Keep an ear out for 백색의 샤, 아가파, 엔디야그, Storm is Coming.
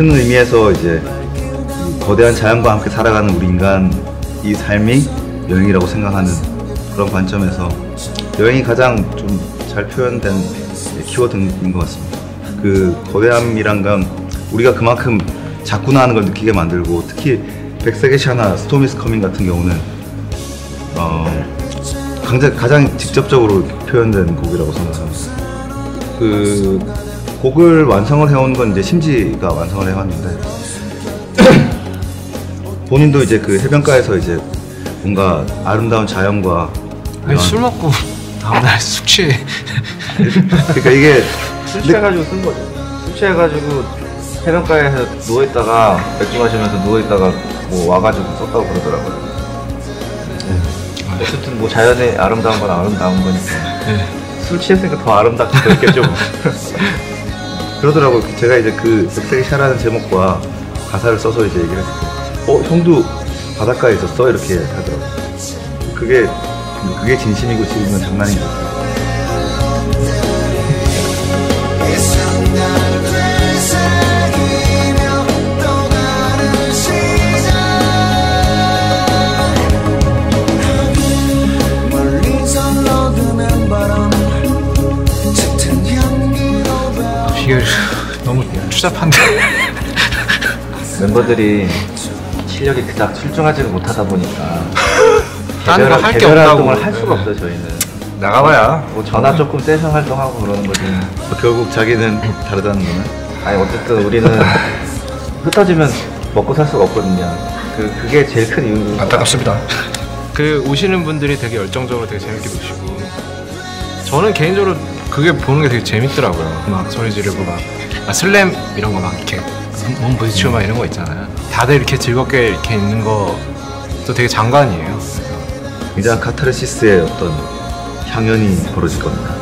큰 의미에서 이제 거대한 자연과 함께 살아가는 우리 인간 이 삶이 여행이라고 생각하는 그런 관점에서 여행이 가장 좀 잘 표현된 키워드인 것 같습니다. 그 거대함이란 건 우리가 그만큼 작구나 하는 걸 느끼게 만들고, 특히 백색의 샤나 Storm is Coming 같은 경우는 가장 직접적으로 표현된 곡이라고 생각합니다. 그 곡을 완성을 해온 건 이제 심지가 완성을 해왔는데 본인도 이제 그 해변가에서 이제 뭔가 아름다운 자연과 술 먹고 다음날 숙취 그러니까 이게 술 취해가지고 쓴 거죠. 술 취해가지고 해변가에 누워있다가 맥주 마시면서 누워있다가 뭐 와가지고 썼다고 그러더라고요. 어쨌든 뭐 자연의 아름다운 건 아름다운 거니까 술 취했으니까 더 아름답게 됐겠죠. 그러더라고요. 제가 이제 그 백색의 샤라는 제목과 가사를 써서 이제 얘기를 했을 때 형도 바닷가에 있었어? 이렇게 하더라고요. 그게 진심이고 지금은 장난인 것 같아요. 이게 너무 추잡한데 멤버들이 실력이 그닥 출중하지는 못하다 보니까 다른 거 할 게 없다고 할 수가 없어요. 저희는 나가봐야 뭐 전화 조금 세션 활동하고 그러는 거지. 결국 자기는 다르다는 거는? 아니 어쨌든 우리는 흩어지면 먹고 살 수가 없거든요. 그게 제일 큰 이유입니다. 안타깝습니다. 그 오시는 분들이 되게 열정적으로 되게 재밌게 보시고, 저는 개인적으로 그게 보는 게 되게 재밌더라고요. 막 소리 지르고 막 슬램 이런 거 막 이렇게 몸 부딪히고 막 이런 거 있잖아요. 다들 이렇게 즐겁게 이렇게 있는 것도 되게 장관이에요. 이제 카타르시스의 어떤 향연이 벌어질 겁니다.